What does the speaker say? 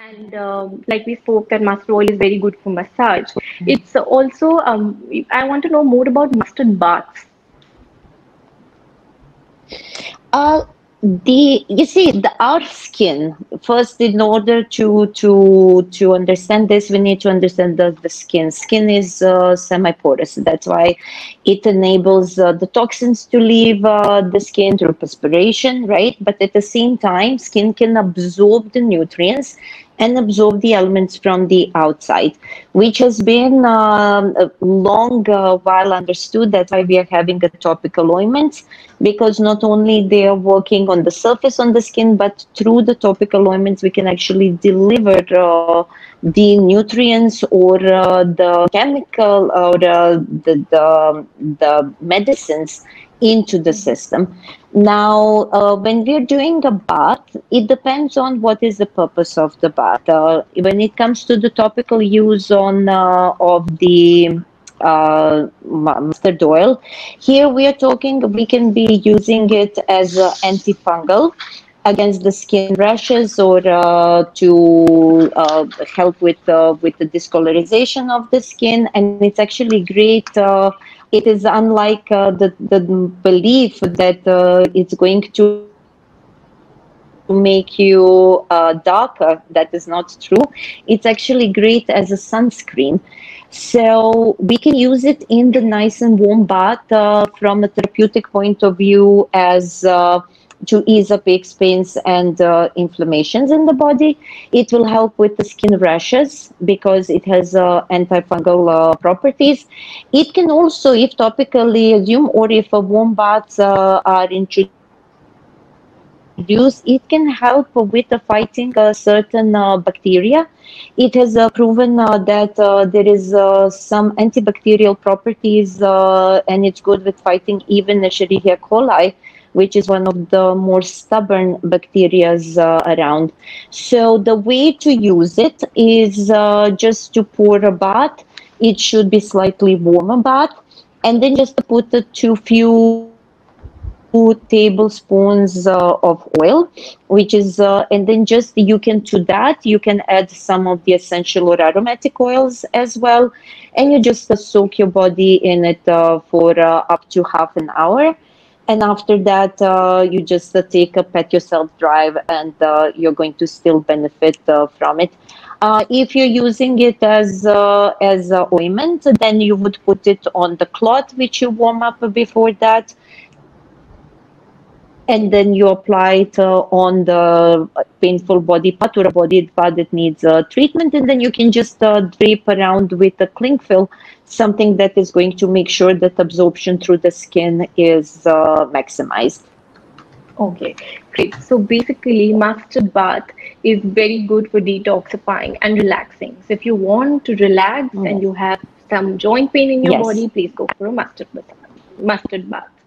And like we spoke, that mustard oil is very good for massage. It's also, I want to know more about mustard baths. Our skin first. In order to understand this, we need to understand the skin. Skin is semi-porous. That's why it enables the toxins to leave the skin through perspiration, right? But at the same time, skin can absorb the nutrients and absorb the elements from the outside, which has been long while understood. That's why we are having a topical ointments, because not only they are working on the surface on the skin, but through the topical ointments we can actually deliver the nutrients or the chemical or the medicines into the system. Now, when we're doing a bath, it depends on what is the purpose of the bath. When it comes to the topical use on of the mustard oil, here we are talking, we can be using it as an antifungal against the skin rashes, or to help with the discolorization of the skin. And it's actually great. It is unlike the belief that it's going to make you darker. That is not true. It's actually great as a sunscreen. So we can use it in the nice and warm bath from a therapeutic point of view, as to ease up aches, pains, and inflammations in the body. It will help with the skin rashes because it has antifungal properties. It can also, if topically assumed or if warm baths are introduced, it can help with fighting certain bacteria. It has proven that there is some antibacterial properties, and it's good with fighting even Escherichia coli, which is one of the more stubborn bacteria around. So the way to use it is just to pour a bath. It should be slightly warmer bath, and then just to put the two tablespoons of oil, which is and then just you can, to that you can add some of the essential or aromatic oils as well, and you just soak your body in it for up to half an hour. And after that, you just take a pat yourself drive, and you're going to still benefit from it. If you're using it as an ointment, then you would put it on the cloth, which you warm up before that. And then you apply it on the painful body part or a body part that needs treatment. And then you can just drape around with a Clinquil, something that is going to make sure that absorption through the skin is maximized. Okay, great. So basically, mustard bath is very good for detoxifying and relaxing. So if you want to relax and you have some joint pain in your body, please go for a mustard bath.